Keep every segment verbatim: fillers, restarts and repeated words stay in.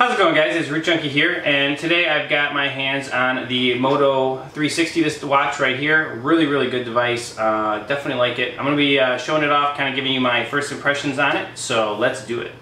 How's it going, guys? It's RootJunky here, and today I've got my hands on the Moto three sixty, this watch right here. Really, really good device. Uh, definitely like it. I'm going to be uh, showing it off, kind of giving you my first impressions on it, so let's do it.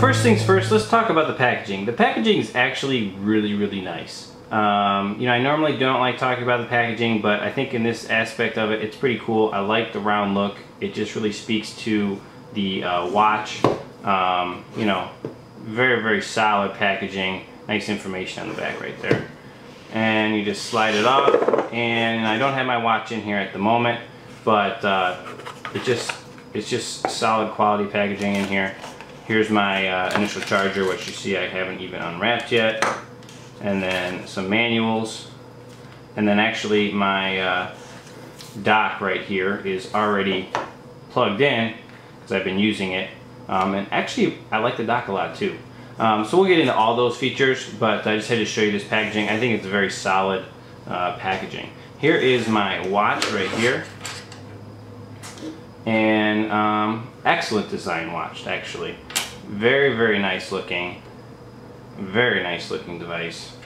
First things first, let's talk about the packaging. The packaging is actually really, really nice. Um, you know, I normally don't like talking about the packaging, but I think in this aspect of it, it's pretty cool. I like the round look. It just really speaks to the uh, watch. Um, you know, very, very solid packaging. Nice information on the back right there. And you just slide it off. And I don't have my watch in here at the moment, but uh, it just it's just solid quality packaging in here. Here's my uh, initial charger, which you see I haven't even unwrapped yet, and then some manuals, and then actually my uh, dock right here is already plugged in because I've been using it, um, and actually I like the dock a lot too. Um, so we'll get into all those features, but I just had to show you this packaging. I think it's very solid uh, packaging. Here is my watch right here. And um, excellent design watch, actually. Very, very nice looking. Very nice looking device.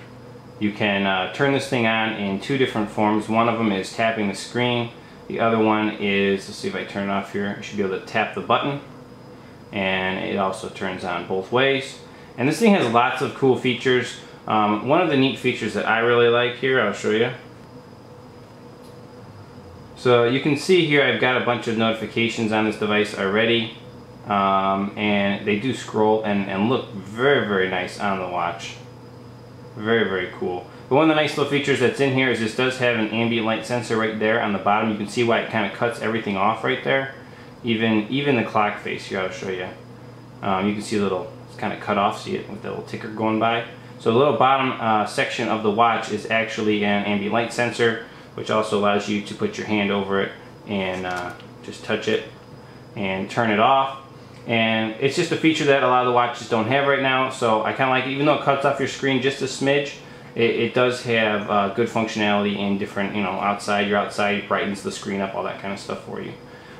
You can uh, turn this thing on in two different forms. One of them is tapping the screen. The other one is, let's see if I turn it off here, I should be able to tap the button. And it also turns on both ways. And this thing has lots of cool features. Um, one of the neat features that I really like here, I'll show you. So you can see here I've got a bunch of notifications on this device already, um, and they do scroll and, and look very, very nice on the watch. Very, very cool. But one of the nice little features that's in here is this does have an ambient light sensor right there on the bottom. You can see why it kind of cuts everything off right there. Even even the clock face here, I'll show you. Um, you can see a little, it's kind of cut off, see it with the little ticker going by. So the little bottom uh, section of the watch is actually an ambient light sensor, which also allows you to put your hand over it and uh, just touch it and turn it off. And it's just a feature that a lot of the watches don't have right now, so I kind of like it. Even though it cuts off your screen just a smidge, it, it does have uh, good functionality in different, you know, outside, you're outside, it brightens the screen up, all that kind of stuff for you.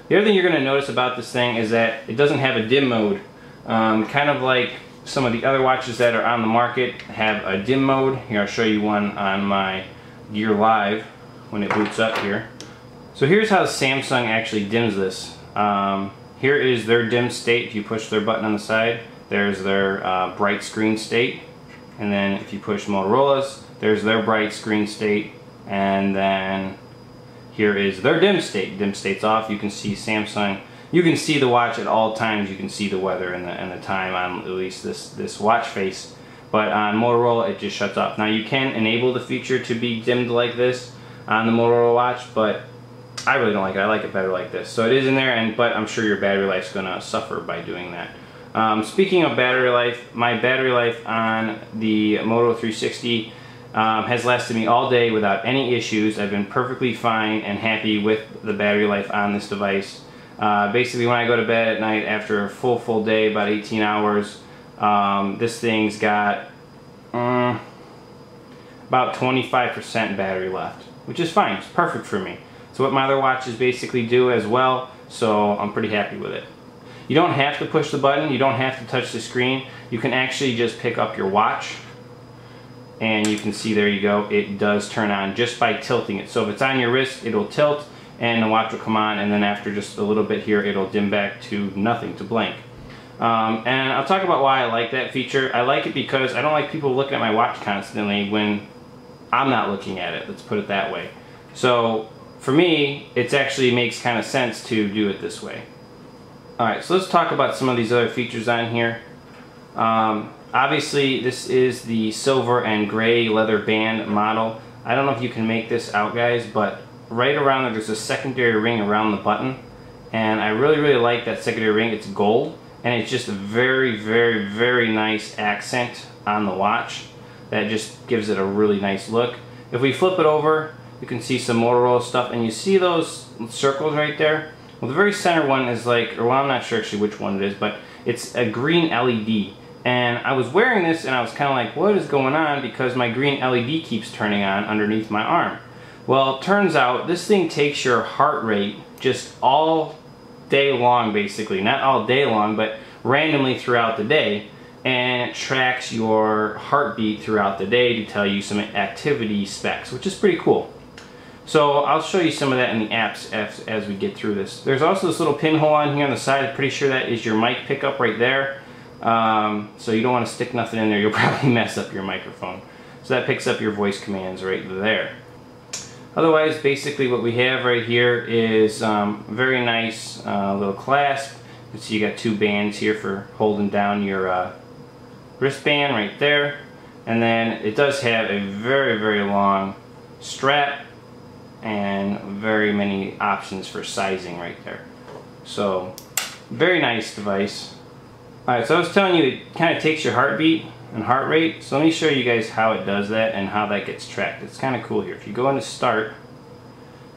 The other thing you're going to notice about this thing is that it doesn't have a dim mode. Um, kind of like some of the other watches that are on the market have a dim mode. Here, I'll show you one on my Gear Live when it boots up here. So here's how Samsung actually dims this. Um, here is their dim state. If you push their button on the side, there's their uh, bright screen state. And then if you push Motorola's, there's their bright screen state. And then here is their dim state. Dim state's off. You can see Samsung. You can see the watch at all times. You can see the weather and the, and the time on at least this, this watch face. But on Motorola, it just shuts off. Now you can enable the feature to be dimmed like this on the Motorola watch, but I really don't like it. I like it better like this. So it is in there, and but I'm sure your battery life's gonna suffer by doing that. Um, speaking of battery life, my battery life on the Moto three sixty um, has lasted me all day without any issues. I've been perfectly fine and happy with the battery life on this device. Uh, basically, when I go to bed at night after a full, full day, about eighteen hours, um, this thing's got um, about twenty-five percent battery left, which is fine. It's perfect for me. It's what my other watches basically do as well, so I'm pretty happy with it. You don't have to push the button. You don't have to touch the screen. You can actually just pick up your watch, and you can see, there you go, it does turn on just by tilting it. So if it's on your wrist, it'll tilt, and the watch will come on, and then after just a little bit here, it'll dim back to nothing, to blank. Um, and I'll talk about why I like that feature. I like it because I don't like people looking at my watch constantly when I'm not looking at it, let's put it that way. So for me, it actually makes kind of sense to do it this way. Alright, so let's talk about some of these other features on here. Um, obviously, this is the silver and gray leather band model. I don't know if you can make this out, guys, but right around there, there's a secondary ring around the button. And I really, really like that secondary ring. It's gold, and it's just a very, very, very nice accent on the watch. That just gives it a really nice look. If we flip it over, you can see some Motorola stuff, and you see those circles right there? Well, the very center one is like, or well, I'm not sure actually which one it is, but it's a green L E D. And I was wearing this and I was kind of like, what is going on, because my green L E D keeps turning on underneath my arm. Well, it turns out this thing takes your heart rate just all day long, basically. Not all day long, but randomly throughout the day. And it tracks your heartbeat throughout the day to tell you some activity specs, which is pretty cool. So I'll show you some of that in the apps as, as we get through this. There's also this little pinhole on here on the side. I'm pretty sure that is your mic pickup right there. Um, so you don't want to stick nothing in there. You'll probably mess up your microphone. So that picks up your voice commands right there. Otherwise, basically what we have right here is um, very nice uh, little clasp. You see you got two bands here for holding down your uh, wristband right there. And then it does have a very, very long strap and very many options for sizing right there. So, very nice device. Alright, so I was telling you it kind of takes your heartbeat and heart rate, so let me show you guys how it does that and how that gets tracked. It's kind of cool here. If you go into Start,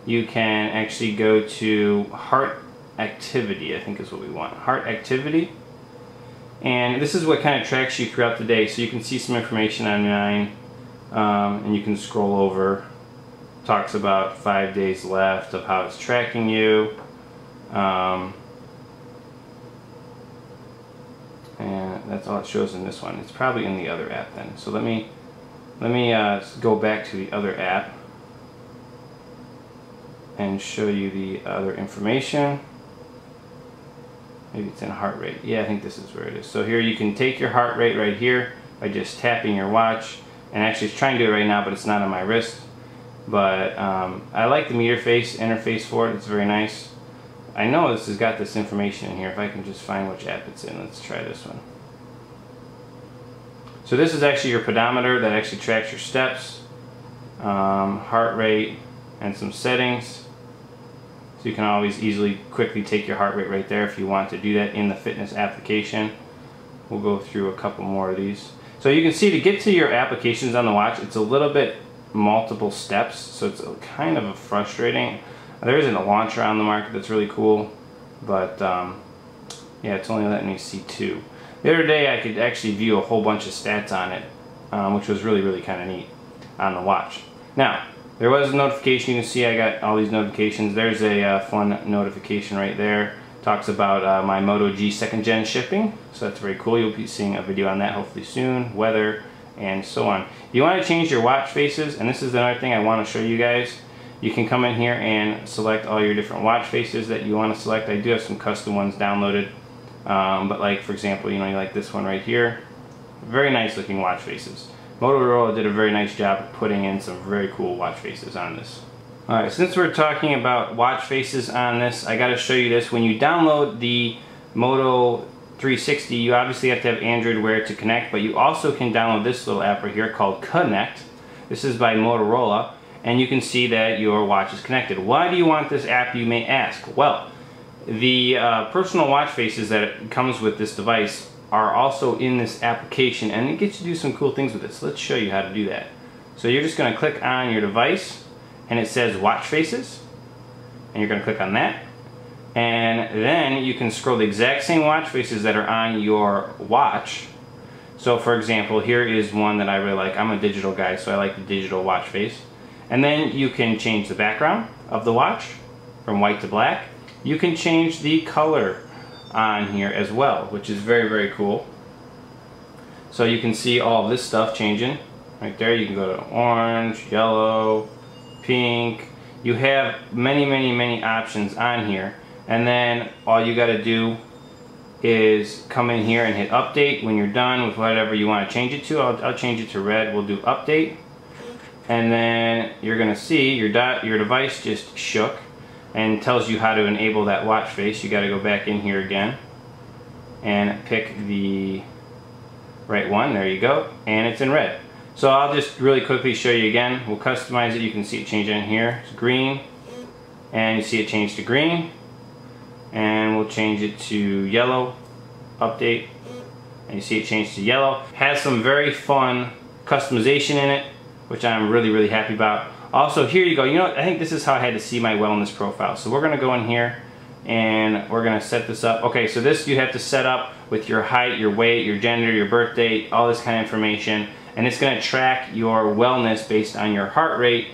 you can actually go to Heart Activity, I think is what we want. Heart Activity, and this is what kind of tracks you throughout the day, so you can see some information online, um, and you can scroll over. Talks about five days left of how it's tracking you. Um, and that's all it shows in this one. It's probably in the other app then. So let me let me uh, go back to the other app and show you the other information. Maybe it's in heart rate. Yeah, I think this is where it is. So here you can take your heart rate right here by just tapping your watch. And actually it's trying to do it right now, but it's not on my wrist. But um, I like the meter face interface for it. It's very nice. I know this has got this information in here. If I can just find which app it's in, let's try this one. So this is actually your pedometer that actually tracks your steps, um, heart rate, and some settings. So you can always easily, quickly take your heart rate right there if you want to do that in the fitness application. We'll go through a couple more of these. So you can see to get to your applications on the watch, it's a little bit multiple steps, so it's a kind of a frustrating. There isn't a launcher on the market that's really cool, but um, yeah, it's only letting me see two. The other day I could actually view a whole bunch of stats on it, um, which was really really kind of neat on the watch. Now there was a notification. You can see I got all these notifications. There's a uh, fun notification right there. Talks about uh, my Moto G second gen shipping, so that's very cool. You'll be seeing a video on that hopefully soon. Weather and so on. You want to change your watch faces, and this is another thing I want to show you guys. You can come in here and select all your different watch faces that you want to select. I do have some custom ones downloaded, um, but like for example, you know, you like this one right here. Very nice looking watch faces. Motorola did a very nice job of putting in some very cool watch faces on this. Alright, since we're talking about watch faces on this, I got to show you this. When you download the Moto three sixty, you obviously have to have Android Wear to connect, but you also can download this little app right here called Connect. This is by Motorola, and you can see that your watch is connected. Why do you want this app, you may ask? Well, the uh, personal watch faces that it comes with this device are also in this application, and it gets you to do some cool things with it. So let's show you how to do that. So you're just going to click on your device, and it says Watch Faces, and you're going to click on that. And then you can scroll the exact same watch faces that are on your watch. So for example, here is one that I really like. I'm a digital guy, so I like the digital watch face. And then you can change the background of the watch from white to black. You can change the color on here as well, which is very, very cool. So you can see all of this stuff changing. Right there, you can go to orange, yellow, pink. You have many, many, many options on here. And then all you got to do is come in here and hit update when you're done with whatever you want to change it to. I'll, I'll change it to red. We'll do update. And then you're going to see your, your device just shook and tells you how to enable that watch face. You got to go back in here again and pick the right one. There you go. And it's in red. So I'll just really quickly show you again. We'll customize it. You can see it change in here. It's green. And you see it change to green. And we'll change it to yellow, update, and you see it changed to yellow. Has some very fun customization in it, which I'm really, really happy about. Also, here you go. You know what? I think this is how I had to see my wellness profile. So we're going to go in here and we're gonna set this up. Okay, so this you have to set up with your height, your weight, your gender, your birth date, all this kind of information, and it's gonna track your wellness based on your heart rate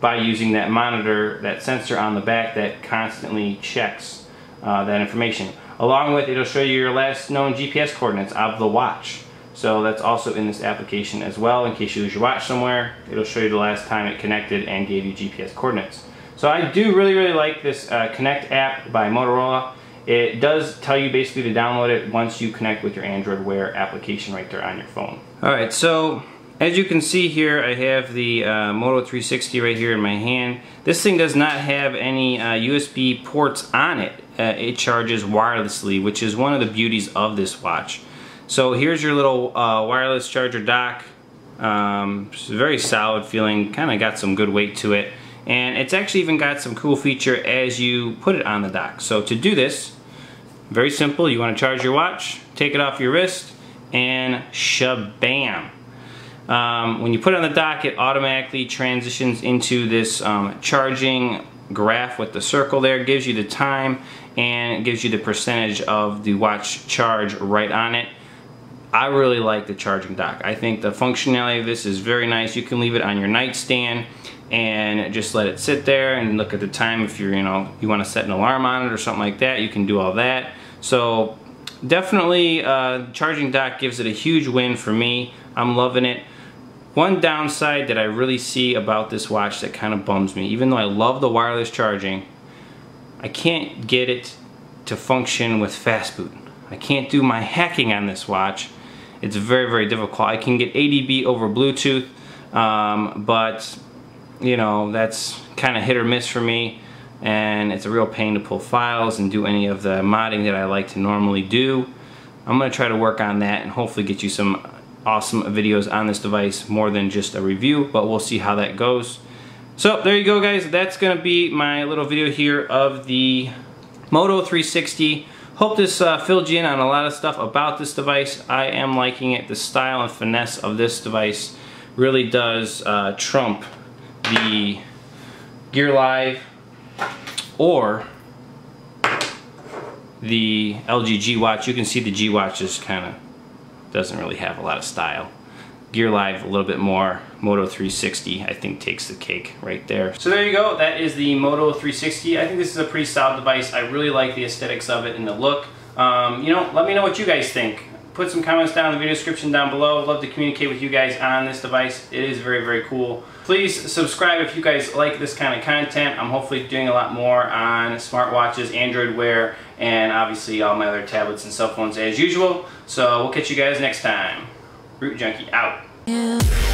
by using that monitor, that sensor on the back that constantly checks uh, that information. Along with, it'll show you your last known G P S coordinates of the watch. So that's also in this application as well. In case you lose your watch somewhere, it'll show you the last time it connected and gave you G P S coordinates. So I do really, really like this uh, Connect app by Motorola. It does tell you basically to download it once you connect with your Android Wear application right there on your phone. All right, so as you can see here, I have the uh, Moto three sixty right here in my hand. This thing does not have any uh, U S B ports on it. Uh, it charges wirelessly, which is one of the beauties of this watch. So here's your little uh, wireless charger dock. Um, it's very solid feeling, kind of got some good weight to it. And it's actually even got some cool feature as you put it on the dock. So to do this, very simple, you want to charge your watch, take it off your wrist, and shabam. Um, when you put it on the dock, it automatically transitions into this um, charging graph with the circle there, gives you the time, and gives you the percentage of the watch charge right on it. I really like the charging dock. I think the functionality of this is very nice. You can leave it on your nightstand and just let it sit there and look at the time if you're, you know, you want to set an alarm on it or something like that. You can do all that. So definitely uh, charging dock gives it a huge win for me. I'm loving it. One downside that I really see about this watch that kind of bums me, even though I love the wireless charging, I can't get it to function with fastboot. I can't do my hacking on this watch. It's very, very difficult. I can get A D B over Bluetooth, um, but you know, that's kind of hit or miss for me, and it's a real pain to pull files and do any of the modding that I like to normally do. I'm going to try to work on that and hopefully get you some awesome videos on this device, more than just a review, but we'll see how that goes. So there you go, guys. That's going to be my little video here of the Moto three sixty. Hope this uh, filled you in on a lot of stuff about this device. I am liking it. The style and finesse of this device really does uh, trump the Gear Live or the L G G Watch. You can see the G Watch just kind of doesn't really have a lot of style. Gear Live a little bit more. Moto three sixty I think takes the cake right there. So there you go, that is the Moto three sixty. I think this is a pretty solid device. I really like the aesthetics of it and the look. Um, you know, let me know what you guys think. Put some comments down in the video description down below. I'd love to communicate with you guys on this device. It is very, very cool. Please subscribe if you guys like this kind of content. I'm hopefully doing a lot more on smartwatches, Android Wear, and obviously all my other tablets and cell phones as usual. So we'll catch you guys next time. RootJunky out. Yeah.